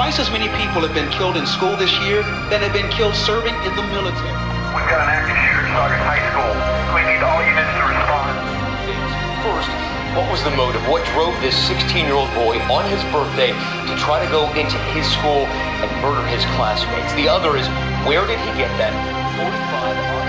Twice as many people have been killed in school this year than have been killed serving in the military. We've got an active shooter at Saugus High School. We need all units to respond. First, what was the motive? What drove this 16-year-old boy on his birthday to try to go into his school and murder his classmates? The other is, where did he get that 45